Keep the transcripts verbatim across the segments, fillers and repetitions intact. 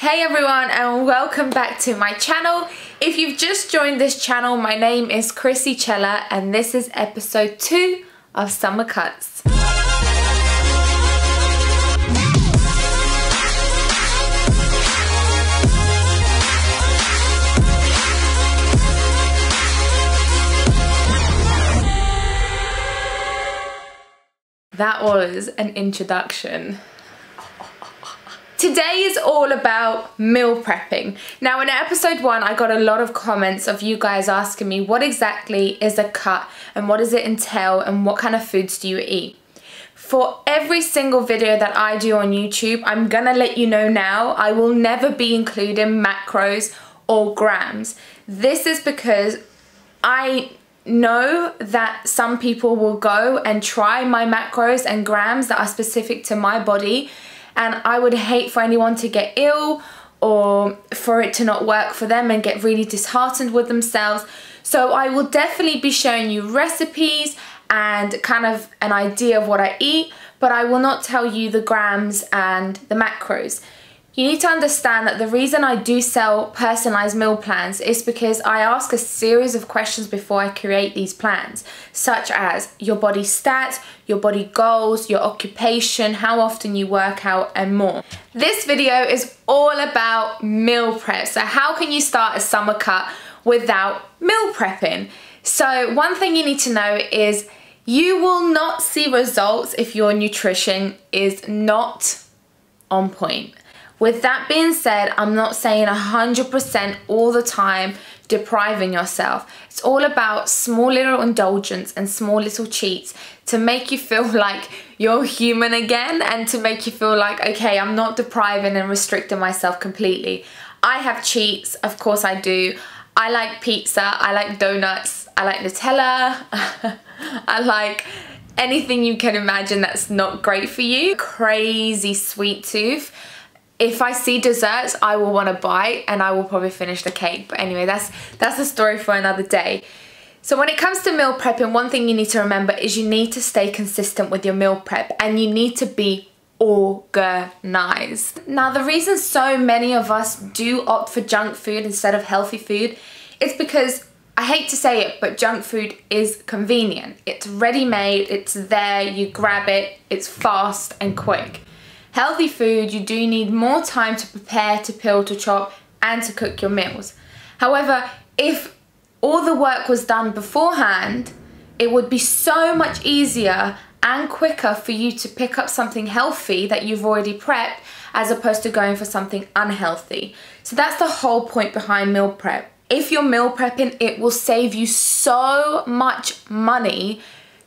Hey everyone and welcome back to my channel. If you've just joined this channel, my name is Krissy Cela and this is episode two of Summer Cuts. That was an introduction. Today is all about meal prepping. Now in episode one, I got a lot of comments of you guys asking me what exactly is a cut and what does it entail and what kind of foods do you eat? For every single video that I do on YouTube, I'm gonna let you know now, I will never be including macros or grams. This is because I know that some people will go and try my macros and grams that are specific to my body, and I would hate for anyone to get ill or for it to not work for them and get really disheartened with themselves. So I will definitely be showing you recipes and kind of an idea of what I eat, but I will not tell you the grams and the macros. You need to understand that the reason I do sell personalized meal plans is because I ask a series of questions before I create these plans, such as your body stats, your body goals, your occupation, how often you work out, and more. This video is all about meal prep. So how can you start a summer cut without meal prepping? So one thing you need to know is you will not see results if your nutrition is not on point. With that being said, I'm not saying one hundred percent all the time depriving yourself. It's all about small little indulgence and small little cheats to make you feel like you're human again and to make you feel like, okay, I'm not depriving and restricting myself completely. I have cheats, of course I do. I like pizza, I like donuts, I like Nutella, I like anything you can imagine that's not great for you. Crazy sweet tooth. If I see desserts, I will want to bite and I will probably finish the cake. But anyway, that's that's a story for another day. So when it comes to meal prepping, one thing you need to remember is you need to stay consistent with your meal prep and you need to be organized. Now, the reason so many of us do opt for junk food instead of healthy food is because, I hate to say it, but junk food is convenient. It's ready-made, it's there, you grab it, it's fast and quick. Healthy food, you do need more time to prepare, to peel, to chop, and to cook your meals. However, if all the work was done beforehand, it would be so much easier and quicker for you to pick up something healthy that you've already prepped as opposed to going for something unhealthy. So that's the whole point behind meal prep. If you're meal prepping, it will save you so much money.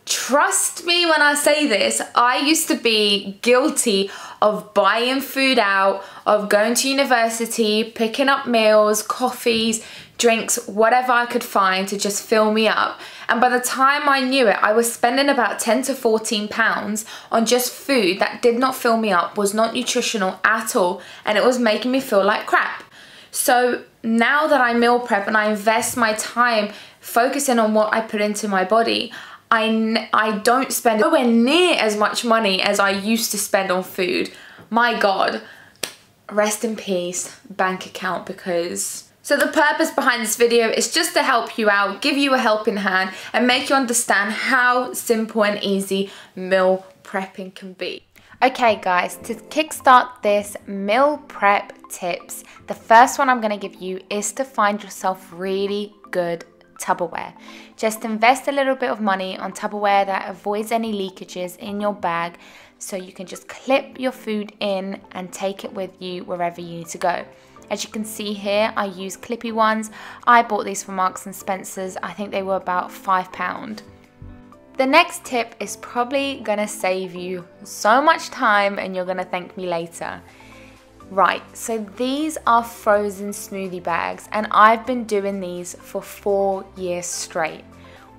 Trust me when I say this, I used to be guilty of buying food out, of going to university, picking up meals, coffees, drinks, whatever I could find to just fill me up. And by the time I knew it, I was spending about ten to fourteen pounds on just food that did not fill me up, was not nutritional at all, and it was making me feel like crap. So now that I meal prep and I invest my time focusing on what I put into my body, I, n I don't spend nowhere near as much money as I used to spend on food. My God, rest in peace, bank account, because... So the purpose behind this video is just to help you out, give you a helping hand, and make you understand how simple and easy meal prepping can be. Okay guys, to kickstart this meal prep tips, the first one I'm gonna give you is to find yourself really good Tupperware. Just invest a little bit of money on Tupperware that avoids any leakages in your bag so you can just clip your food in and take it with you wherever you need to go. As you can see here, I use clippy ones. I bought these from Marks and Spencers. I think they were about five pounds. The next tip is probably gonna save you so much time and you're gonna thank me later. Right, so these are frozen smoothie bags and I've been doing these for four years straight.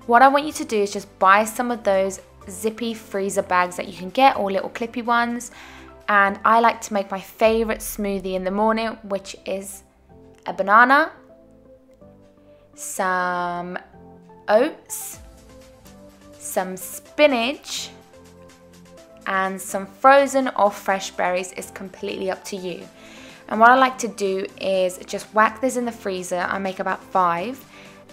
What I want you to do is just buy some of those zippy freezer bags that you can get, or little clippy ones, and I like to make my favorite smoothie in the morning, which is a banana, some oats, some spinach, and some frozen or fresh berries. Is completely up to you. And what I like to do is just whack this in the freezer. I make about five.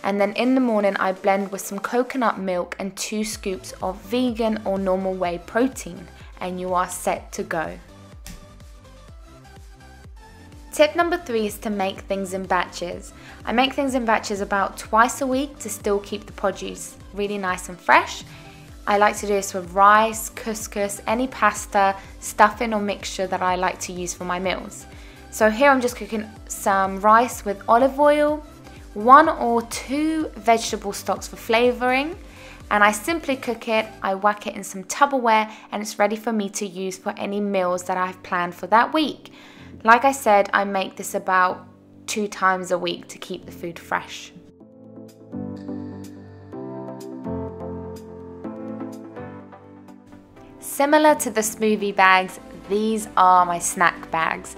And then in the morning I blend with some coconut milk and two scoops of vegan or normal whey protein, and you are set to go. Tip number three is to make things in batches. I make things in batches about twice a week to still keep the produce really nice and fresh. I like to do this with rice, couscous, any pasta, stuffing or mixture that I like to use for my meals. So here I'm just cooking some rice with olive oil, one or two vegetable stocks for flavouring, and I simply cook it, I whack it in some Tupperware, and it's ready for me to use for any meals that I've planned for that week. Like I said, I make this about two times a week to keep the food fresh. Similar to the smoothie bags, these are my snack bags.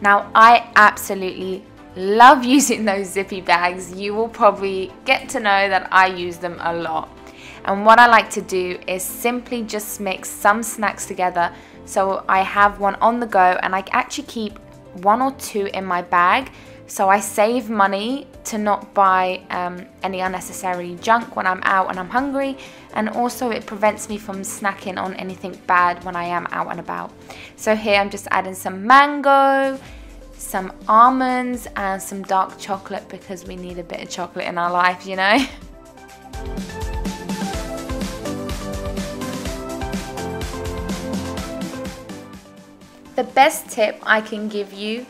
Now, I absolutely love using those zippy bags. You will probably get to know that I use them a lot. And what I like to do is simply just mix some snacks together, so I have one on the go, and I actually keep one or two in my bag, so I save money to not buy um, any unnecessary junk when I'm out and I'm hungry, and also it prevents me from snacking on anything bad when I am out and about. So here I'm just adding some mango, some almonds and some dark chocolate, because we need a bit of chocolate in our life, you know. The best tip I can give you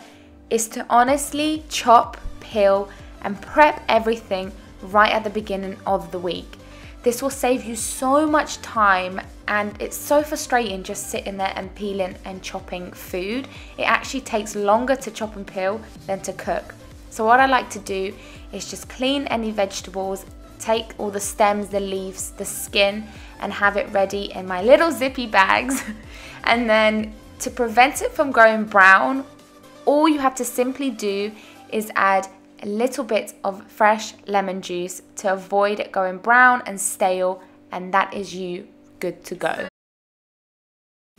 is to honestly chop, peel and prep everything right at the beginning of the week. This will save you so much time, and it's so frustrating just sitting there and peeling and chopping food. It actually takes longer to chop and peel than to cook. So what I like to do is just clean any vegetables, take all the stems, the leaves, the skin, and have it ready in my little zippy bags. And then to prevent it from going brown, all you have to simply do is add a little bit of fresh lemon juice to avoid it going brown and stale, and that is you good to go.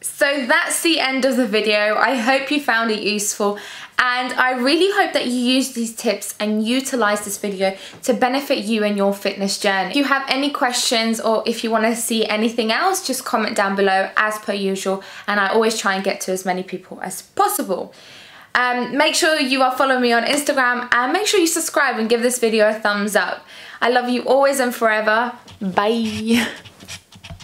So that's the end of the video. I hope you found it useful, and I really hope that you use these tips and utilize this video to benefit you and your fitness journey. If you have any questions or if you want to see anything else, just comment down below as per usual, and I always try and get to as many people as possible. Um, make sure you are following me on Instagram, and make sure you subscribe and give this video a thumbs up. I love you always and forever. Bye.